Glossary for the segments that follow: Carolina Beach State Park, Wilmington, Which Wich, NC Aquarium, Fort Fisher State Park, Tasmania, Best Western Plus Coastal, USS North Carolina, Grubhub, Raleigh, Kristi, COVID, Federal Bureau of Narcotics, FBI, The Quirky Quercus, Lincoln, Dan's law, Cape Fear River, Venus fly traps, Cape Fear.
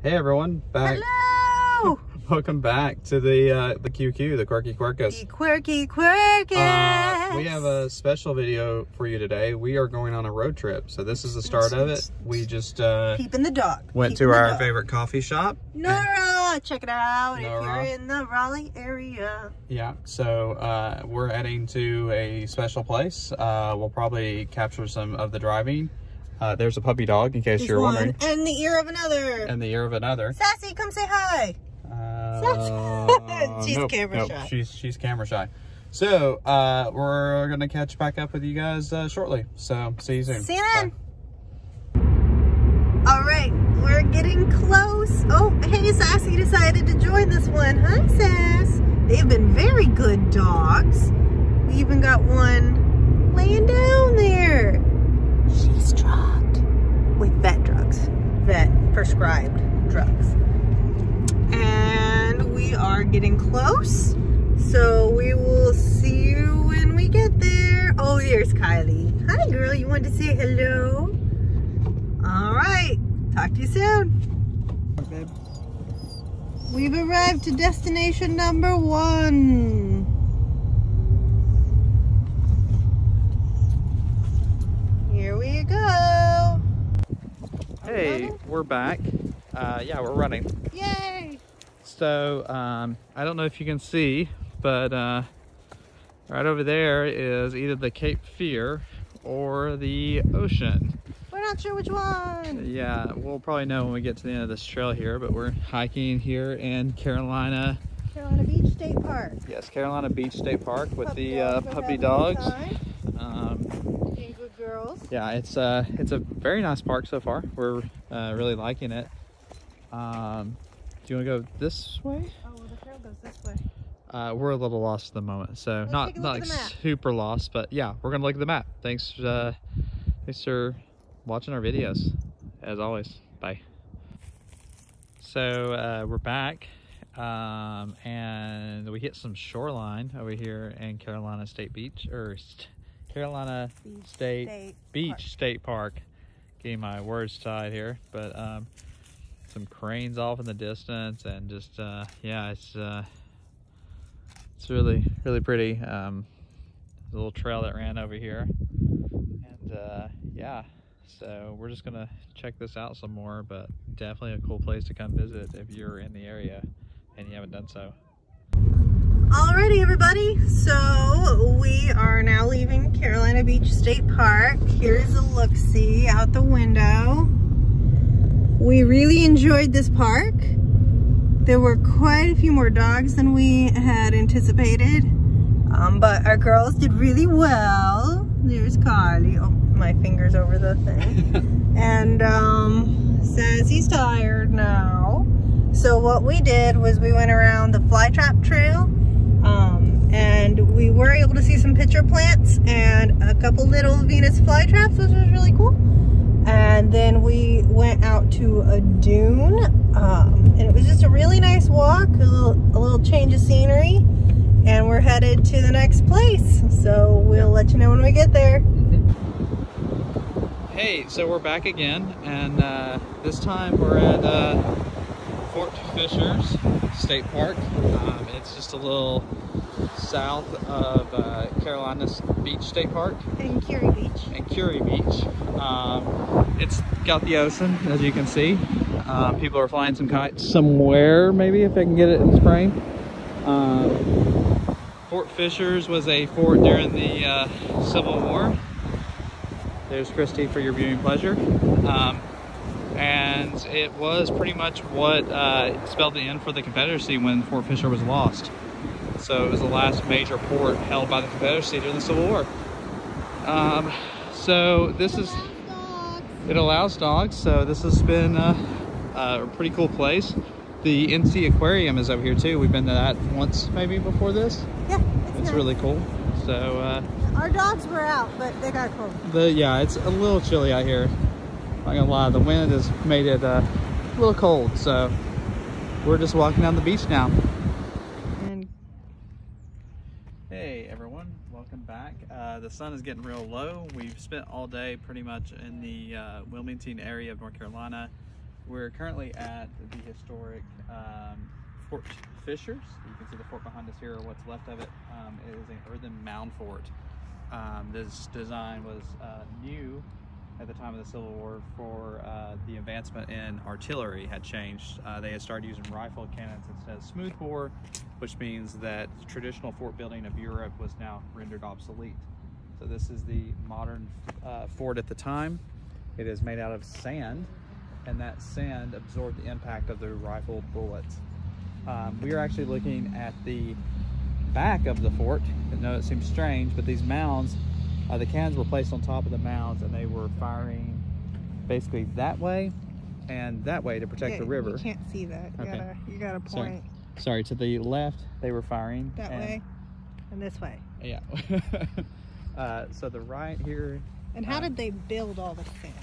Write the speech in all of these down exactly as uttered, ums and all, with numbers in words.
Hey everyone, back. Hello! Welcome back to the uh, the Q Q, the Quirky Quercus. The Quirky Quercus! Uh, we have a special video for you today. We are going on a road trip, so this is the start of it. We just uh, peeping the dog. Went peeping to our dog. favorite coffee shop, Nora. Check it out Nora. if you're in the Raleigh area. Yeah, so uh, we're heading to a special place. Uh, we'll probably capture some of the driving. Uh, there's a puppy dog, in case there's you're one. wondering. And the ear of another. And the ear of another. Sassy, come say hi. Uh, she's nope, camera nope. shy. She's, she's camera shy. So, uh, we're going to catch back up with you guys uh, shortly. So, see you soon. See you then. Bye. All right, we're getting close. Oh, hey, Sassy decided to join this one. Hi, Sass. They've been very good dogs. We even got one laying down there. She's drugged with vet drugs, vet prescribed drugs. And we are getting close, so we will see you when we get there. Oh, there's Kylie. Hi, girl. You wanted to say hello? All right. Talk to you soon. Okay. We've arrived to destination number one. Go. Hey, we're back. Uh, yeah, we're running. Yay! So, um, I don't know if you can see, but uh, right over there is either the Cape Fear or the ocean. We're not sure which one. Yeah, we'll probably know when we get to the end of this trail here, but we're hiking here in Carolina. Carolina Beach State Park. Yes, Carolina Beach State Park with puppy the dogs uh, puppy dogs. Girls. Yeah, it's uh it's a very nice park so far. We're uh, really liking it. Um, do you want to go this way? Oh, well, the trail goes this way. Uh, we're a little lost at the moment, so Let's not not like super lost, but yeah, we're gonna look at the map. Thanks, uh, thanks for watching our videos. As always, bye. So uh, we're back, um, and we hit some shoreline over here in Carolina State Beach or. St Carolina Beach State, State Beach Park. State Park. Getting my words tied here, but um, some cranes off in the distance, and just uh, yeah, it's uh, it's really really pretty. Um, there's a little trail that ran over here, and uh, yeah, so we're just gonna check this out some more. But definitely a cool place to come visit if you're in the area and you haven't done so. Alrighty everybody, so we are now leaving Carolina Beach State Park. Here's a look-see out the window. We really enjoyed this park. There were quite a few more dogs than we had anticipated, um, but our girls did really well. There's Carly. Oh, my finger's over the thing. And um, says he's tired now. So what we did was we went around the fly trap trail. Um, and we were able to see some pitcher plants and a couple little Venus fly traps, which was really cool. And then we went out to a dune, um, and it was just a really nice walk, a little, a little change of scenery, and we're headed to the next place. So we'll let you know when we get there. Hey, so we're back again, and uh, this time we're at uh, Fort Fisher State Park. Um, it's just a little south of uh, Carolina Beach State Park. And Curie Beach. And Curie Beach. Um, it's got the ocean, as you can see. Um, people are flying some kites somewhere, maybe, if they can get it in the spring. Um, Fort Fisher's was a fort during the uh, Civil War. There's Christy for your viewing pleasure. Um, and it was pretty much what uh, spelled the end for the Confederacy when Fort Fisher was lost. So it was the last major port held by the Confederacy during the Civil War. Um, so this is, it allows dogs, so this has been a, a pretty cool place. The N C Aquarium is over here too. We've been to that once maybe before this. Yeah, it's, it's nice. Really cool. So uh, our dogs were out, but they got cold. The, yeah, it's a little chilly out here. I'm not gonna lie, the wind has made it uh, a little cold, so we're just walking down the beach now. And hey everyone, welcome back. Uh, the sun is getting real low. We've spent all day pretty much in the uh, Wilmington area of North Carolina. We're currently at the historic um, Fort Fisher. You can see the fort behind us here, or what's left of it. Um, it is an earthen mound fort. Um, this design was uh, new at the time of the Civil War for uh, the advancement in artillery had changed. Uh, they had started using rifle cannons instead of smoothbore, which means that the traditional fort building of Europe was now rendered obsolete. So this is the modern uh, fort at the time. It is made out of sand, and that sand absorbed the impact of the rifle bullets. Um, we are actually looking at the back of the fort. I know it seems strange, but these mounds, uh, the cannons were placed on top of the mounds, and they were firing basically that way and that way to protect yeah, the river. You can't see that. You, okay. gotta, you gotta point. Sorry. Sorry, to the left, they were firing. That and, way and this way. Yeah. uh, so the right here. And how um, did they build all the sand?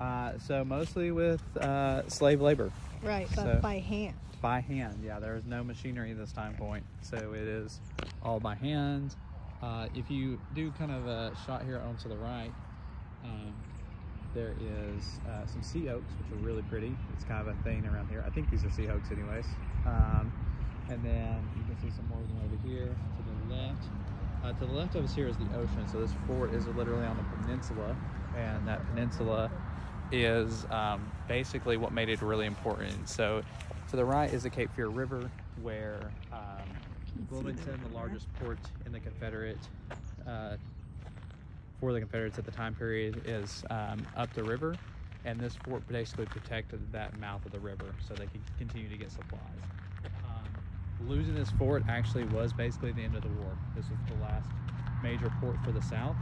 Uh, so mostly with uh, slave labor. Right, but so, by hand. By hand, yeah. There was no machinery at this time point, so it is all by hand. Uh, if you do kind of a shot here onto the right, um, there is uh, some sea oaks, which are really pretty. It's kind of a thing around here. I think these are sea oaks anyways. Um, and then you can see some more of them over here to the left. Uh, to the left of us here is the ocean, so this fort is literally on the peninsula, and that peninsula is um, basically what made it really important. So to the right is the Cape Fear River, where um, Wilmington, the largest port in the Confederate, uh, for the Confederates at the time period, is um, up the river, and this fort basically protected that mouth of the river so they could continue to get supplies. Losing this fort actually was basically the end of the war. This was the last major port for the South,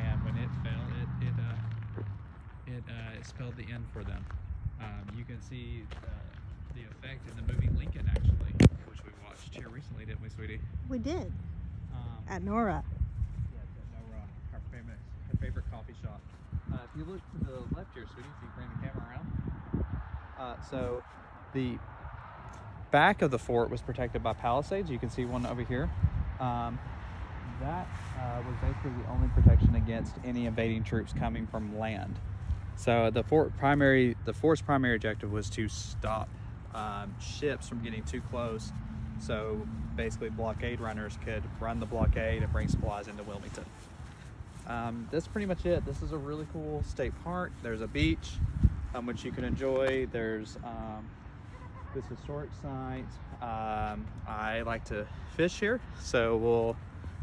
and when it fell, it it uh, it, uh, it spelled the end for them. Um, you can see the, the effect in the movie Lincoln, actually, which we watched here recently, didn't we, sweetie? We did. Um, at Nora. Yeah, at Nora, our favorite, our favorite coffee shop. Uh, if you look to the left here, sweetie, if you bring the camera around. Uh, so the back of the fort was protected by palisades. You can see one over here. Um, that uh, was basically the only protection against any invading troops coming from land. So the fort primary, the fort's primary objective was to stop um, ships from getting too close. So basically, blockade runners could run the blockade and bring supplies into Wilmington. Um, that's pretty much it. This is a really cool state park. There's a beach, um, which you can enjoy. There's um, this historic site. um, I like to fish here, so we'll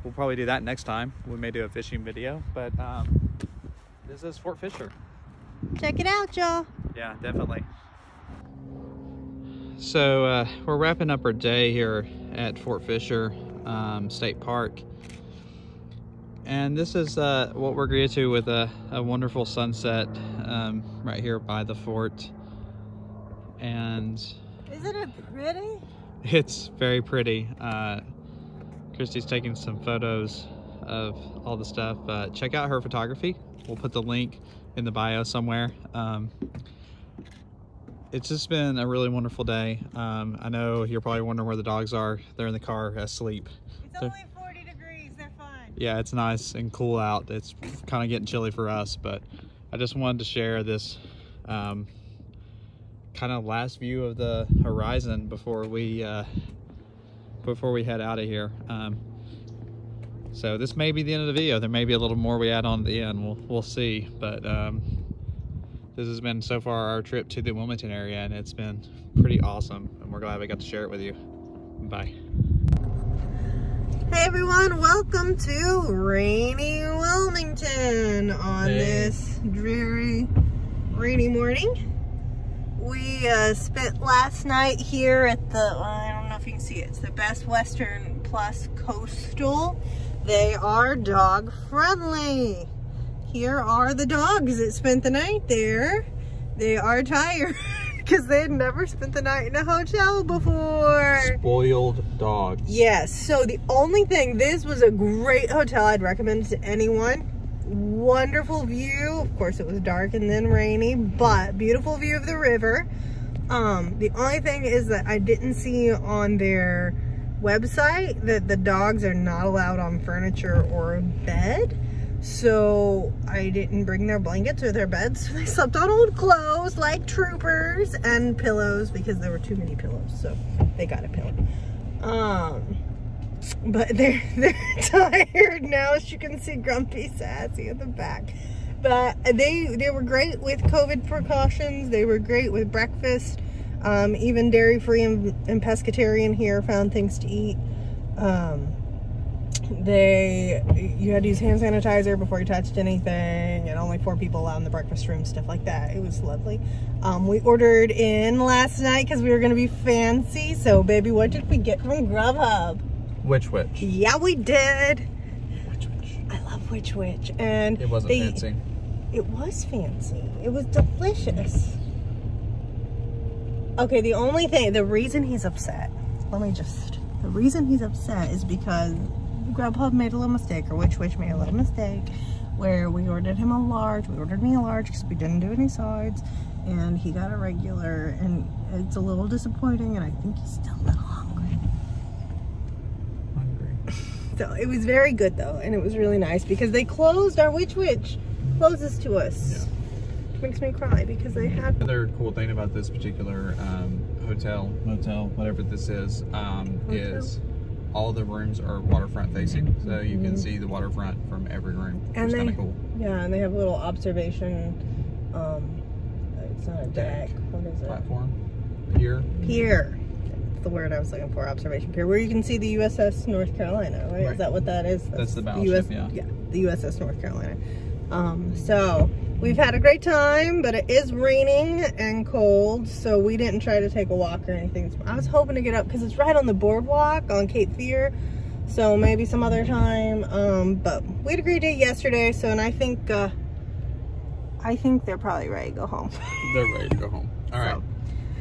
we'll probably do that next time. We may do a fishing video, but um, this is Fort Fisher. Check it out, y'all. Yeah, definitely. So uh, we're wrapping up our day here at Fort Fisher um, State Park, and this is uh, what we're greeted to with a, a wonderful sunset um, right here by the fort. And isn't it pretty? It's very pretty. Uh, Christy's taking some photos of all the stuff. Uh, check out her photography. We'll put the link in the bio somewhere. Um, it's just been a really wonderful day. Um, I know you're probably wondering where the dogs are. They're in the car asleep. It's only forty degrees. They're fine. Yeah, it's nice and cool out. It's kind of getting chilly for us, but I just wanted to share this um, kind of last view of the horizon before we uh, before we head out of here. Um, so this may be the end of the video. There may be a little more we add on at the end. We'll we'll see. But um, this has been so far our trip to the Wilmington area, and it's been pretty awesome. And we're glad we got to share it with you. Bye. Hey everyone, welcome to rainy Wilmington on hey. this dreary, rainy morning. We uh, spent last night here at the, well, I don't know if you can see it, it's the Best Western Plus Coastal. They are dog friendly. Here are the dogs that spent the night there. They are tired because they had never spent the night in a hotel before. Spoiled dogs. Yes, so the only thing, this was a great hotel I'd recommend to anyone. Wonderful view. Of course it was dark and then rainy, but beautiful view of the river. Um, the only thing is that I didn't see on their website that the dogs are not allowed on furniture or bed. So I didn't bring their blankets or their beds. So they slept on old clothes like troopers, and pillows because there were too many pillows. So they got a pillow. Um, but they're, they're tired now, as you can see. Grumpy Sassy at the back. But they, they were great with COVID precautions. They were great with breakfast. Um, even dairy-free and, and pescatarian here found things to eat. Um, they, you had to use hand sanitizer before you touched anything, and only four people allowed in the breakfast room, stuff like that. It was lovely. Um, we ordered in last night because we were going to be fancy. So, baby, what did we get from Grubhub? Which Wich. Yeah, we did. Which Wich. I love Which Wich. And it wasn't they, fancy. It was fancy. It was delicious. Okay, the only thing, the reason he's upset, let me just, the reason he's upset is because Grubhub made a little mistake, or Which Wich made a little mistake, where we ordered him a large, we ordered me a large because we didn't do any sides, and he got a regular, and it's a little disappointing, and I think he's still a little hungry. Hungry. So, it was very good, though, and it was really nice, because they closed our Which Wich, closes to us. Yeah. Makes me cry because they have. Another cool thing about this particular um, hotel, motel, whatever this is, um, is all the rooms are waterfront facing, so you mm-hmm. can see the waterfront from every room. And it's kind of cool. Yeah, and they have a little observation. Um, it's not a deck. What is it? Platform. Pier. Pier. That's the word I was looking for. Observation pier, where you can see the U S S North Carolina. Right? Right. Is that what that is? That's, That's the battleship. Yeah. Yeah. The U S S North Carolina. Um, so. We've had a great time, but it is raining and cold, so we didn't try to take a walk or anything. I was hoping to get up because it's right on the boardwalk on Cape Fear, so maybe some other time. Um, but we had a great day yesterday, so and I think uh, I think they're probably ready to go home. They're ready to go home. All right, so,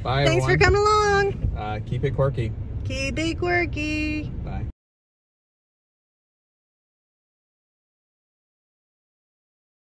bye. Thanks everyone. for coming along. Uh, keep it quirky. Keep it quirky.